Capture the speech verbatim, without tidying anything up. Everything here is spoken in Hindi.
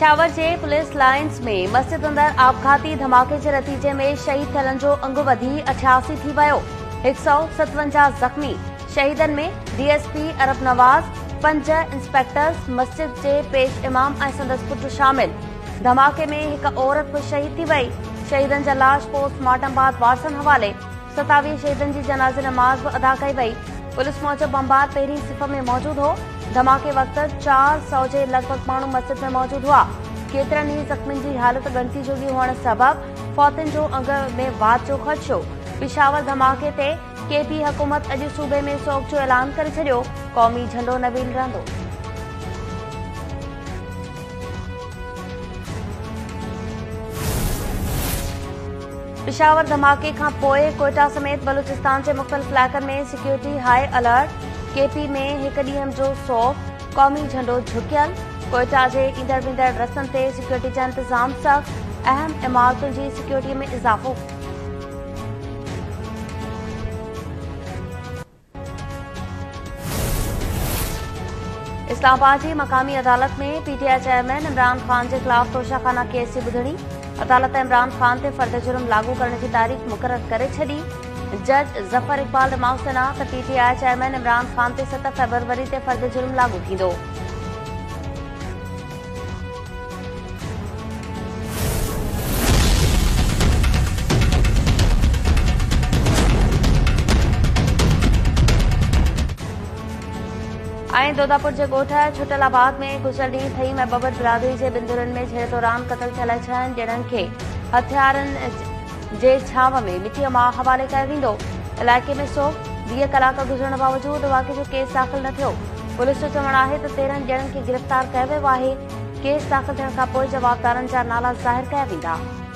पेशावर के पुलिस लाइन्स में मस्जिद अंदर आपघाती धमाके के नतीजे में शहीद थियण जो अंग बढ़ी अठासी थी वो, एक सौ सतवंजा जख्मी। शहीदन में डीएसपी अरब नवाज, पंज इंस्पेक्टर्स, मस्जिद के पेश इमाम और संदस पुट शामिल। धमाके में एक औरत भी शहीद थी वही। शहीदन की लाश पोस्टमार्टम बाद वारसन हवाले। सतावी शहीदन की जनाजे नमाज भी अदा कई वही। पुलिस मूजब बमबार पेरी सिफर में मौजूद हो। धमाके वक्त चार सौ के लगभग मानू मस्जिद में मौजूद हुआ। केतरन ही जख्मी की हालत गणती जोगी होने सबब फौतन जो अंग में वात जो खदशो। पेशावर धमाके ते केपी हुकूमत अज सूबे में सोग जो ऐलान कर छो। कौमी झंडो नवीन रहंदो। पेशावर धमाके का पोए कोयटा समेत बलूचिस्तान के मुख्तलिफ इलाकन में सिक्योरिटी हाई अलर्ट। केपी में एक डीएम जो सोग, कौमी झंडो झुकियल। कोयटा के ईंदड़ वींदड़ रस्तन से सिक्योरिटी का इंतजाम सख्त। अहम इमारतों की सिक्योरिटी में इजाफो। इस्लामाबाद की मकामी अदालत में पीटीआई चेयरमैन इमरान खान के खिलाफ तोशाखाना केस की बुधड़ी। अदालत इमरान खान से फर्द जुर्म लागू करने की तारीख मुकर्रर कर छी। जज जफर इकबाल रिमार्क दिना तो पीटीआई चेयरमैन इमरान खान से सत फरवरी से फर्द जुर्म लागू थो। दोदापुर के गोठ छुटलाबाद में गुजर ढी थई में बबर बिरादरी के बिंदुरन में झेड़ दौरान कतल थियल छह जणन के हथियारन के छाव में मिटीअ मां हवाले किया। इलाके में सौ वीह कलाक गुजरण बावजूद वाक़े जो केस दाखिल न थो। पुलिस जो चवण है तो तेरह जणन के गिरफ्तार किया वो है। केस दाखिल थियण खां पोइ जवाबदारन जा नाला जाहिर किया।